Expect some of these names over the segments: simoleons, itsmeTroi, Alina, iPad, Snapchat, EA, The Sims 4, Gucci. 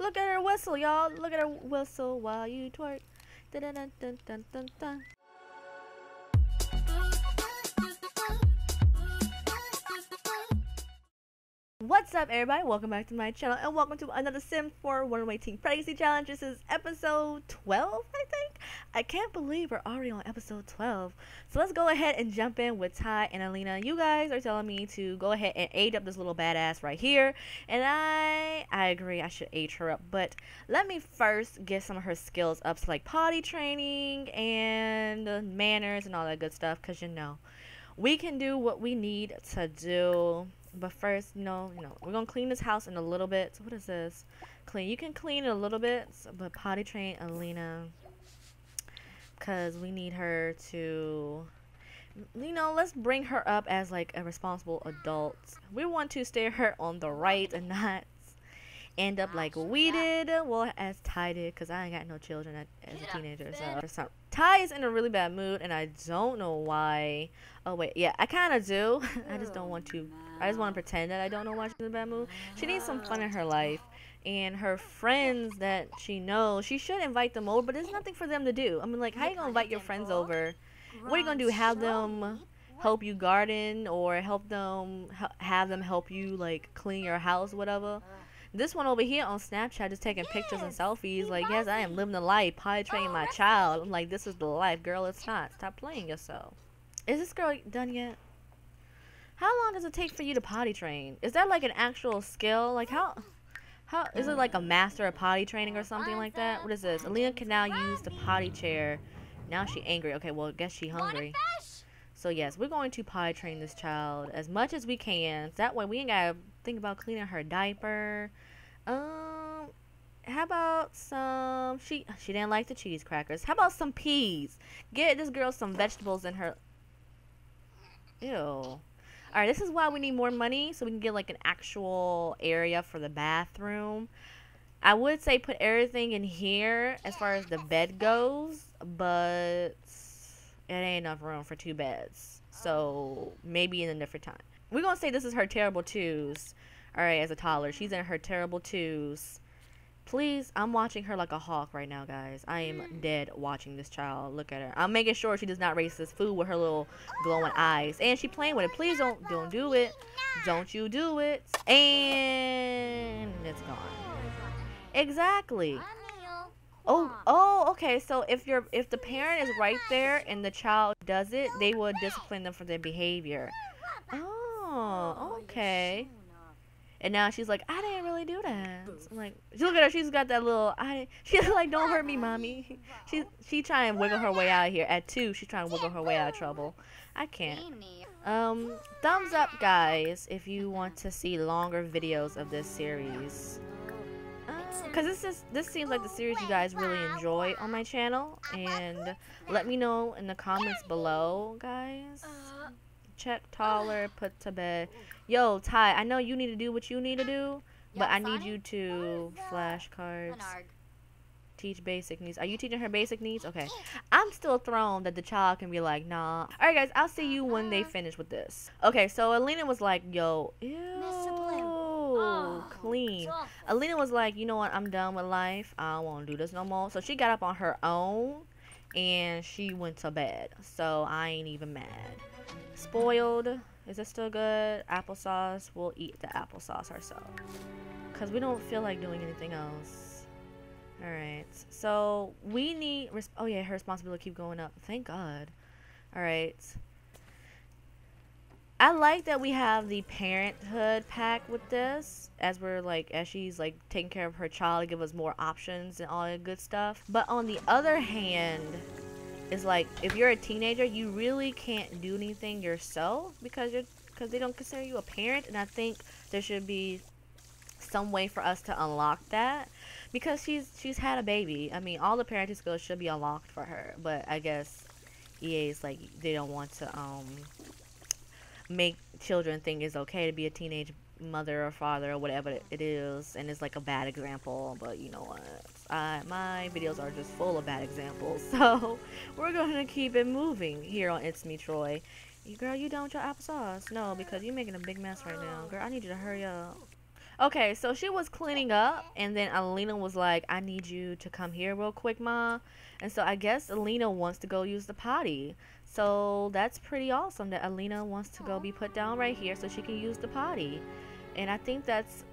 Look at her whistle, y'all. Look at her whistle while you twerk. Dun dun dun dun dun dun dun. What's up, everybody? Welcome back to my channel and welcome to another Sims 4 one-way teen pregnancy challenge. This is episode 12, I think. I can't believe we're already on episode 12. So let's go ahead and jump in with Ty and Alina. You guys are telling me to go ahead and age up this little badass right here, and I agree. I should age her up, but let me first get some of her skills up, so like potty training and manners and all that good stuff, because you know we can do what we need to do. But first, no, we're gonna clean this house in a little bit. So what is this? Clean. You can clean it a little bit, but potty train Alina, because we need her to, you know, let's bring her up as like a responsible adult. We want to steer her on the right and not end up like we did, well, as Ty did, because I ain't got no children as a teenager. So Ty is in a really bad mood, and I don't know why. Oh wait, yeah, I kind of do. I just don't want to. I just want to pretend that I don't know why she's in a bad mood. She needs some fun in her life, and her friends that she knows, she should invite them over, but there's nothing for them to do. I mean, like, how are you gonna invite your friends over? What are you gonna do? Have them help you garden, or help them have them help you like clean your house, whatever. This one over here on Snapchat just taking pictures and selfies. Like, yes, I am living the life, potty training my child. I'm like, this is the life, girl. It's not. Stop playing yourself. Is this girl done yet? How long does it take for you to potty train? Is that like an actual skill? Like, how is it like a master of potty training or something like that? What is this? Alina can now use the potty chair. Now she angry. Okay, well, I guess she hungry. So yes, we're going to potty train this child as much as we can. That way we ain't gotta think about cleaning her diaper. How about some? She didn't like the cheese crackers. How about some peas? Get this girl some vegetables in her. Ew. All right, this is why we need more money, so we can get like an actual area for the bathroom. I would say put everything in here as far as the bed goes, but it ain't enough room for two beds, so maybe in a different time. We're gonna say this is her terrible twos. All right, as a toddler, she's in her terrible twos. Please, I'm watching her like a hawk right now, guys. I am dead watching this child. Look at her. I'm making sure she does not waste this food with her little glowing eyes. And she playing with it. Please don't do it. Don't you do it. And it's gone. Exactly. Oh, okay. So if the parent is right there and the child does it, they will discipline them for their behavior. Oh, okay. And now she's like, I didn't really do that. I'm like, look at her. She's got that little. She's like, don't hurt me, mommy. She trying to wiggle her way out of here. At two, she's trying to wiggle her way out of trouble. I can't. Thumbs up, guys, if you want to see longer videos of this series. Because this seems like the series you guys really enjoy on my channel. And let me know in the comments below, guys. Check taller, put to bed. Yo, Ty, I know you need to do what you need to do, but I need you to flashcards. Teach basic needs. Are you teaching her basic needs? Okay. I'm still thrown that the child can be like, nah. All right, guys, I'll see you when they finish with this. Okay, so Alina was like, yo, ew, clean. Alina was like, you know what? I'm done with life. I don't want to do this no more. So she got up on her own, and she went to bed. So I ain't even mad. Spoiled. Is this still good? Applesauce. We'll eat the applesauce ourselves, because we don't feel like doing anything else. All right. So we need... oh, yeah. Her responsibility keep going up. Thank God. All right. I like that we have the parenthood pack with this, as we're like, as she's like taking care of her child, give us more options and all that good stuff. But on the other hand, it's like if you're a teenager, you really can't do anything yourself because they don't consider you a parent. And I think there should be some way for us to unlock that, because she's had a baby. I mean, all the parenting skills should be unlocked for her. But I guess EA is like, they don't want to make children think it's okay to be a teenage mother or father or whatever it is, and it's like a bad example. But you know what, my videos are just full of bad examples, so we're gonna keep it moving here on It's Me Troy. Girl, you done with your applesauce? No, because you're making a big mess right now. Girl, I need you to hurry up. Okay, so she was cleaning up, and then Alina was like, I need you to come here real quick, Ma. And so I guess Alina wants to go use the potty. So that's pretty awesome that Alina wants to go be put down right here so she can use the potty. And I think that's...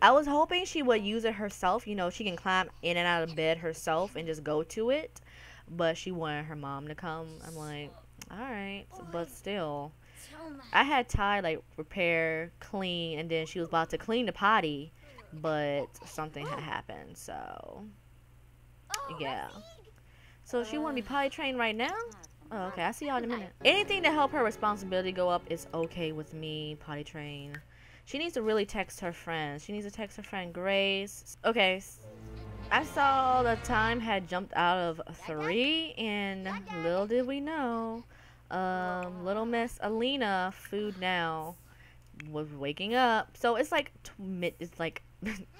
I was hoping she would use it herself. You know, she can climb in and out of bed herself and just go to it. But she wanted her mom to come. I'm like, all right. But still, I had Ty, like, repair, clean, and then she was about to clean the potty. But something had happened, so... yeah. So she want to be potty trained right now? Oh, okay, I'll see y'all in a minute. Anything to help her responsibility go up is okay with me, potty train. She needs to really text her friends. She needs to text her friend Grace. Okay, I saw the time had jumped out of 3, and little did we know, little Miss Alina, food now, was waking up. So it's like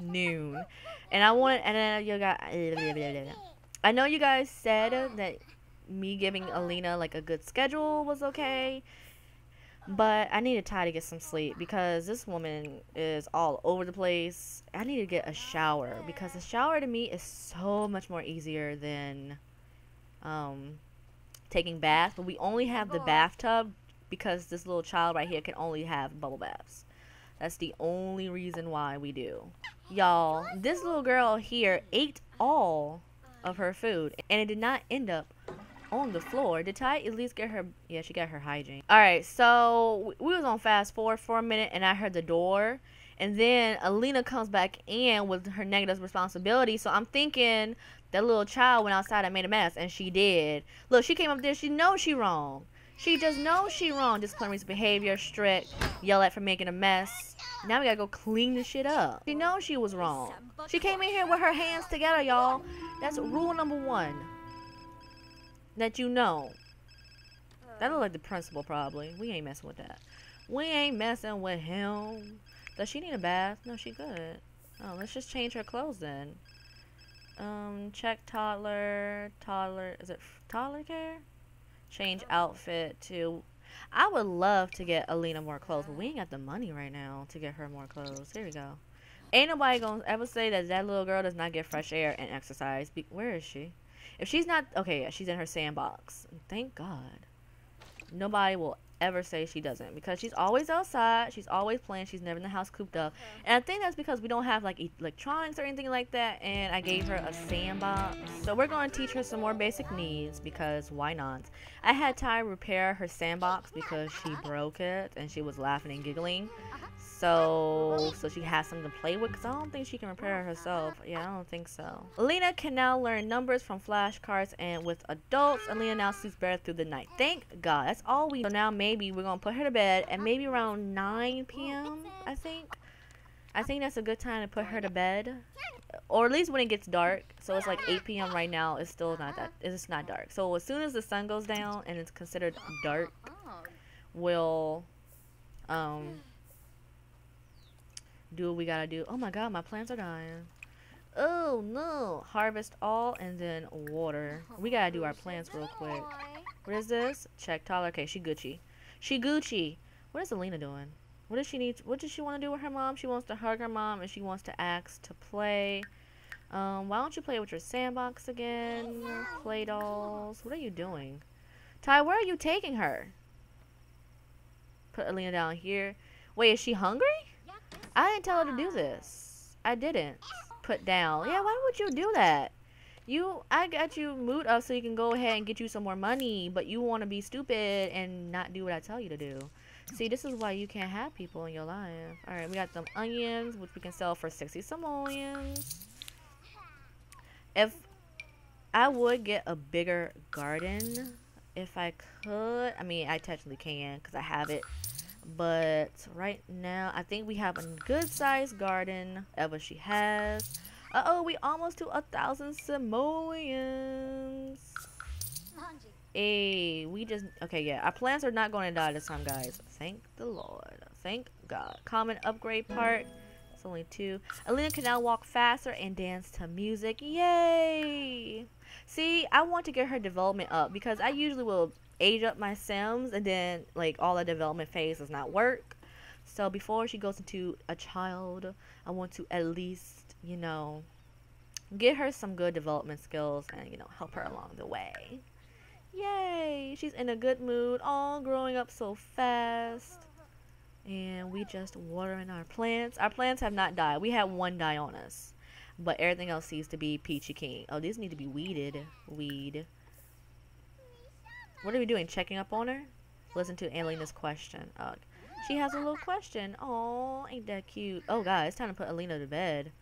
noon, and I wanted, and then you got. I know you guys said that me giving Alina like a good schedule was okay, but I needed Ty to get some sleep because this woman is all over the place. I need to get a shower because the shower to me is so much more easier than taking baths. But we only have the bathtub because this little child right here can only have bubble baths. That's the only reason why we do. Y'all, this little girl here ate all of her food and it did not end up on the floor. Did Ty at least get her? Yeah, she got her hygiene. Alright, so we was on fast forward for a minute and I heard the door, and then Alina comes back in with her negative responsibility. So I'm thinking that little child went outside and made a mess, and she did. Look, she came up there, she knows she wrong. She just knows she wrong. Disciplinary behavior, strict, yell at for making a mess. Now we gotta go clean this shit up. She knows she was wrong. She came in here with her hands together, y'all. That's rule number 1. That you know. That look like the principal, probably. We ain't messing with that. We ain't messing with him. Does she need a bath? No, she good. Oh, let's just change her clothes then. Check toddler. Toddler. Is it toddler care? Change outfit to... I would love to get Alina more clothes, but we ain't got the money right now to get her more clothes. Here we go. Ain't nobody gonna ever say that that little girl does not get fresh air and exercise. Where is she? If she's not... Okay, yeah, she's in her sandbox. Thank God. Nobody will ever say she doesn't. Because she's always outside. She's always playing. She's never in the house cooped up. And I think that's because we don't have, like, electronics or anything like that. And I gave her a sandbox. So we're going to teach her some more basic needs. Because why not? I had Ty repair her sandbox because she broke it. And she was laughing and giggling. So she has something to play with, because I don't think she can repair herself. Yeah, I don't think so. Alina can now learn numbers from flashcards and with adults. Alina now sleeps better through the night. Thank God. That's all we know. So now maybe we're going to put her to bed at maybe around 9 p.m., I think. I think that's a good time to put her to bed. Or at least when it gets dark. So it's like 8 p.m. right now. It's still not that. It's not dark. So as soon as the sun goes down and it's considered dark, we'll... do what we gotta do. Oh my God, my plants are dying. Oh no. Harvest all and then water. We gotta do our plants real quick. What is this? Check taller. Okay, she Gucci. She Gucci. What is Alina doing? What does she need? What does she want to do with her mom? She wants to hug her mom and she wants to ask to play. Why don't you play with your sandbox again? Play dolls. What are you doing? Ty, where are you taking her? Put Alina down here. Wait, is she hungry? I didn't tell her to do this. I didn't. Put down. Yeah, why would you do that? I got you mood up so you can go ahead and get you some more money, but you want to be stupid and not do what I tell you to do. See, this is why you can't have people in your life. Alright, we got some onions, which we can sell for 60 simoleons. If I would get a bigger garden, if I could. I mean, I technically can because I have it. But right now, I think we have a good-sized garden, ever she has. Uh-oh, we almost to 1,000 simoleons. Hey, we just... Okay, yeah, our plants are not going to die this time, guys. Thank the Lord. Thank God. Common upgrade part. It's only 2. Alina can now walk faster and dance to music. Yay! See, I want to get her development up because I usually will... age up my Sims and then like all the development phase does not work, So before she goes into a child, I want to at least, you know, get her some good development skills and, you know, help her along the way. Yay! She's in a good mood, all growing up so fast. And we just watering our plants. Our plants have not died. We had one die on us, but everything else seems to be peachy keen. Oh, these need to be weeded. Weed. What are we doing? Checking up on her? Listen to Alina's question. Oh, she has a little question. Oh, ain't that cute? Oh, God, it's time to put Alina to bed.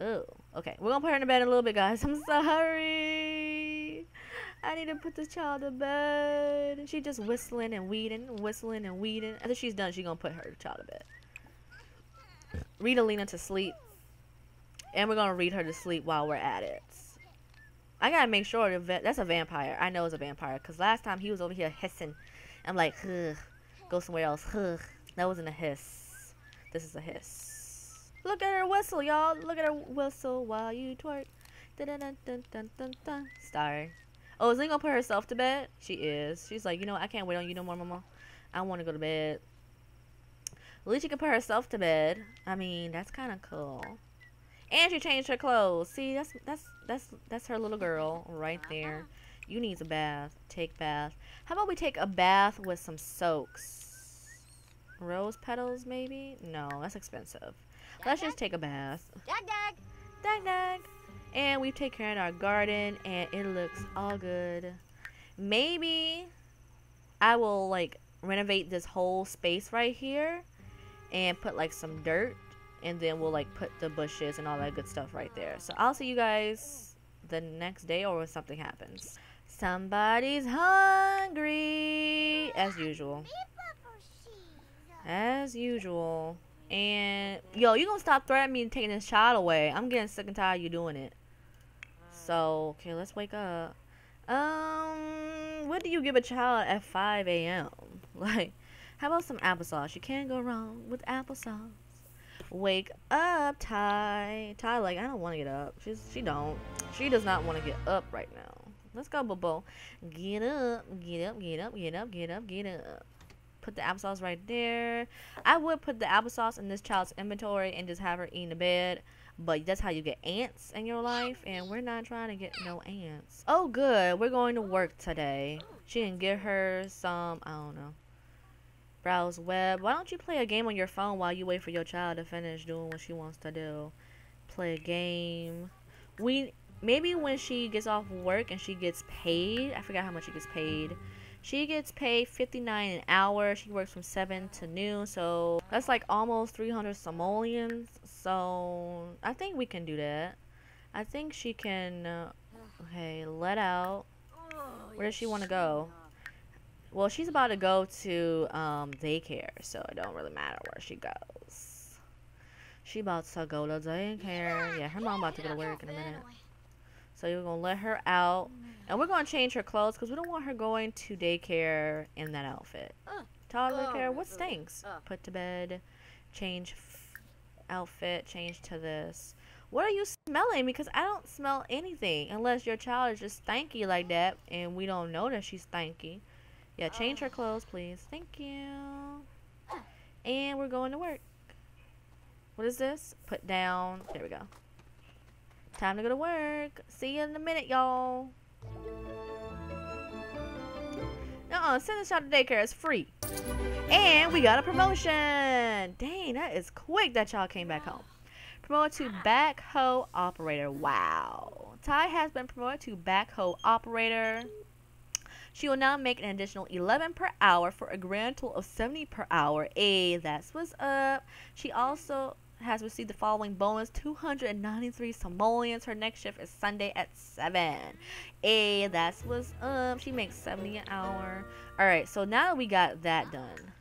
Oh, okay. We're going to put her in the bed in a little bit, guys. I'm sorry. I need to put this child to bed. She just whistling and weeding, whistling and weeding. After she's done, she's going to put her child to bed. Read Alina to sleep. And we're going to read her to sleep while we're at it. I got to make sure that's a vampire. I know it's a vampire because last time he was over here hissing. I'm like, ugh, go somewhere else. Ugh. That wasn't a hiss. This is a hiss. Look at her whistle, y'all. Look at her whistle while you twerk. Dun-dun-dun-dun-dun-dun. Star. Oh, is Ling going to put herself to bed? She is. She's like, you know what? I can't wait on you no more, Mama. I want to go to bed. At least she can put herself to bed. I mean, that's kind of cool. And she changed her clothes. See, that's her little girl right there. You need a bath. Take bath. How about we take a bath with some soaks? Rose petals, maybe? No, that's expensive. Let's just take a bath. Dag dag. Dag dag. And we take care of our garden, and it looks all good. Maybe I will like renovate this whole space right here, and put like some dirt. And then we'll like put the bushes and all that good stuff right there. So I'll see you guys the next day or when something happens. Somebody's hungry as usual. As usual. And yo, you gonna stop threatening me and taking this child away. I'm getting sick and tired of you doing it. So okay, let's wake up. What do you give a child at 5 AM? Like, how about some applesauce? You can't go wrong with applesauce. Wake up, Ty. Ty, like, I don't want to get up. She does not want to get up right now. Let's go, Bobo. Get up, get up, get up, get up, get up, get up. Put the applesauce right there. I would put the applesauce in this child's inventory and just have her eat in the bed. But that's how you get ants in your life, and we're not trying to get no ants. Oh, good. We're going to work today. She can get her some, I don't know. Browse web. Why don't you play a game on your phone while you wait for your child to finish doing what she wants to do? Play a game. Maybe when she gets off work and she gets paid. I forgot how much she gets paid. She gets paid $59 an hour. She works from 7 to noon. So that's like almost 300 simoleons. So I think we can do that. I think she can. Okay, let out. Where does she want to go? Well, she's about to go to daycare, so it don't really matter where she goes. She about to go to daycare. Yeah, her mom about to go to work in a minute. So you're going to let her out. And we're going to change her clothes because we don't want her going to daycare in that outfit. Toddler care, what stinks? Put to bed, change outfit, change to this. What are you smelling? Because I don't smell anything unless your child is just stanky like that and we don't know that she's stanky. Yeah, change her clothes, please. Thank you. And we're going to work. What is this? Put down. There we go. Time to go to work. See you in a minute, y'all. Uh-uh, send us out to daycare. It's free. And we got a promotion. Dang, that is quick that y'all came back home. Promoted to backhoe operator. Wow. Ty has been promoted to backhoe operator. She will now make an additional $11 per hour for a grand total of $70 per hour. Hey, that's what's up. She also has received the following bonus, 293 simoleons. Her next shift is Sunday at 7. Hey, that's what's up. She makes $70 an hour. All right, so now that we got that done,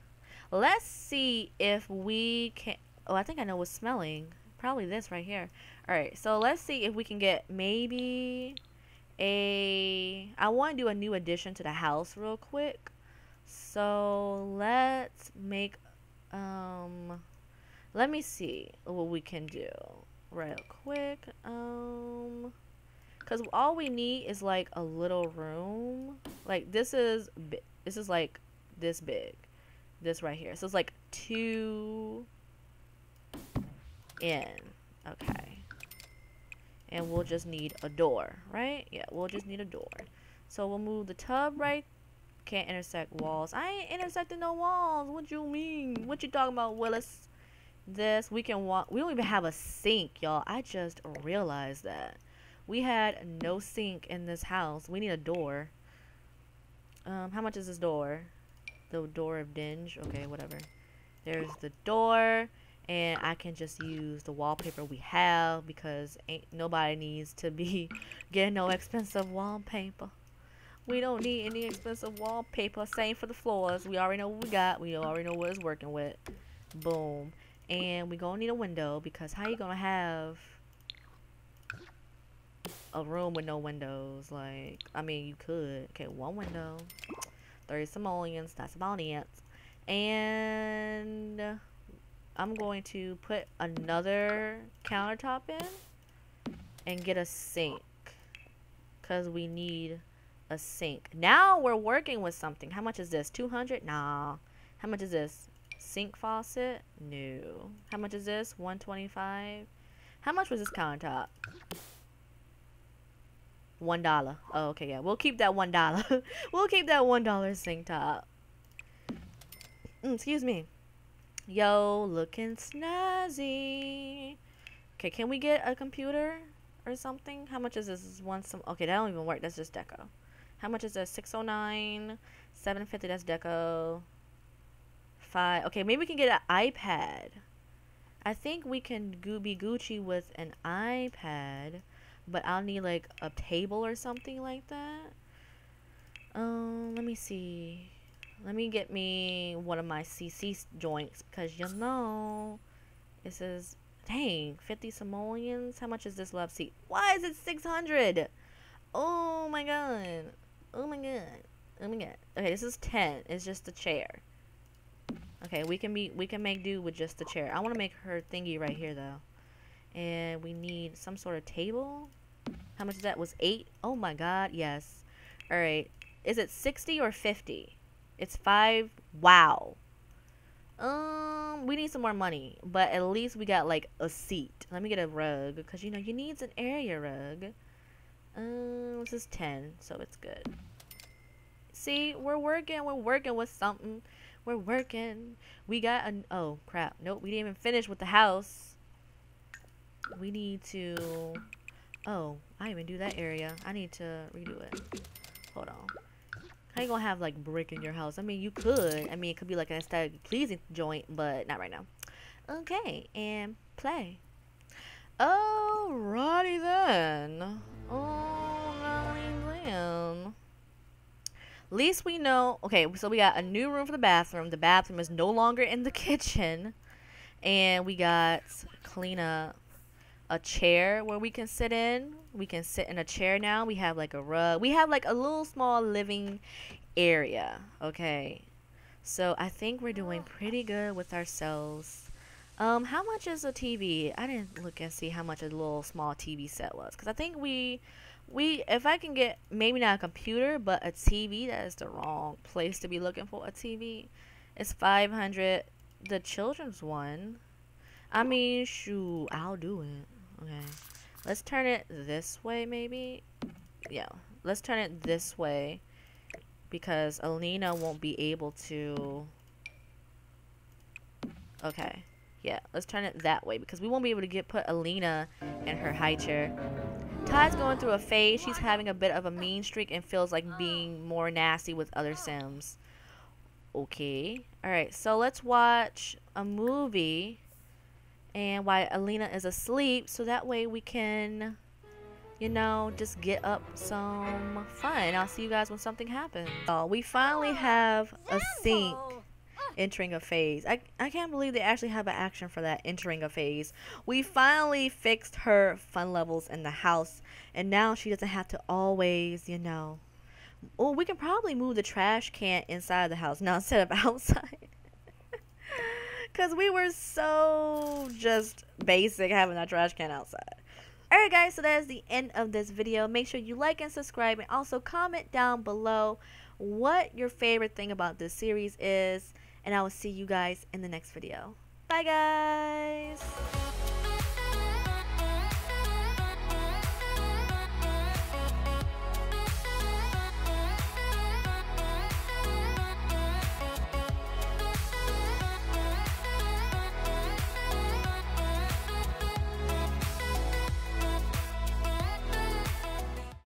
let's see if we can. Oh, I think I know what's smelling. Probably this right here. All right, so let's see if we can get maybe I want to do a new addition to the house real quick. So let's make let me see what we can do real quick. Cuz all we need is like a little room. Like this is like this big. This right here. So it's like 2 in. Okay. And we'll just need a door, right? Yeah, we'll just need a door. So we'll move the tub right. Can't intersect walls. I ain't intersecting no walls. What you mean? What you talking about, Willis? This, we can walk. We don't even have a sink, y'all. I just realized that. We had no sink in this house. We need a door. How much is this door? The door of Dinge. Okay, whatever. There's the door. And I can just use the wallpaper we have because ain't nobody needs to be getting no expensive wallpaper. We don't need any expensive wallpaper. Same for the floors. We already know what we got. We already know what it's working with. Boom. And we gonna need a window because how you gonna have a room with no windows? Like, I mean, you could. Okay, one window. 30 simoleons. That's about it. And I'm going to put another countertop in and get a sink because we need a sink. Now we're working with something. How much is this? 200? Nah. How much is this? Sink faucet? No. How much is this? 125? How much was this countertop? $1. Oh, okay, yeah. We'll keep that $1. We'll keep that $1 sink top. Excuse me. Yo, looking snazzy. Okay, can we get a computer or something? How much is this? Okay, that don't even work. That's just deco. How much is this? 609, 750. That's deco. 5. Okay, maybe we can get an iPad. I think we can be Gucci with an iPad, but I'll need like a table or something like that. Let me see. Let me get me one of my CC joints because, you know, it says, dang, 50 simoleons. How much is this love seat? Why is it 600? Oh, my God. Oh, my God. Oh, my God. Okay, this is 10. It's just the chair. Okay, we can make do with just the chair. I want to make her thingy right here, though. And we need some sort of table. How much is that? Was 8? Oh, my God. Yes. All right. Is it 60 or 50? It's 5. Wow. We need some more money, but at least we got like a seat. Let me get a rug because you know you need an area rug. This is 10, so it's good. See, we're working with something. We're working. We got an oh crap. Nope, we didn't even finish with the house. We need to oh, I didn't even do that area. I need to redo it. Hold on. How you gonna have like brick in your house? I mean, you could. I mean, it could be like an aesthetic pleasing joint, but not right now. Okay, and play. Alrighty then. Alrighty then. At least we know. Okay, so we got a new room for the bathroom. The bathroom is no longer in the kitchen, and we got clean up. A chair where we can sit in. We can sit in a chair now. We have like a rug. We have like a little small living area. Okay. So I think we're doing pretty good with ourselves. How much is a TV? I didn't look and see how much a little small TV set was. Because I think we if I can get maybe not a computer but a TV, that is the wrong place to be looking for a TV. It's 500. The children's one. I mean, shoot, I'll do it. Okay, let's turn it this way, maybe. Yeah, let's turn it this way because Alina won't be able to. Okay, yeah, let's turn it that way because we won't be able to put Alina in her high chair. Ty's going through a phase. She's having a bit of a mean streak and feels like being more nasty with other Sims. Okay, all right, so let's watch a movie. And while Alina is asleep, so that way we can, you know, just get up some fun. I'll see you guys when something happens. Oh, we finally have a sink entering a phase. I can't believe they actually have an action for that, entering a phase. We finally fixed her fun levels in the house. And now she doesn't have to always, you know. Oh, we can probably move the trash can inside the house now instead of outside. Because we were so just basic having our trash can outside. Alright guys, so that is the end of this video. Make sure you like and subscribe. And also comment down below what your favorite thing about this series is. and I will see you guys in the next video. Bye guys!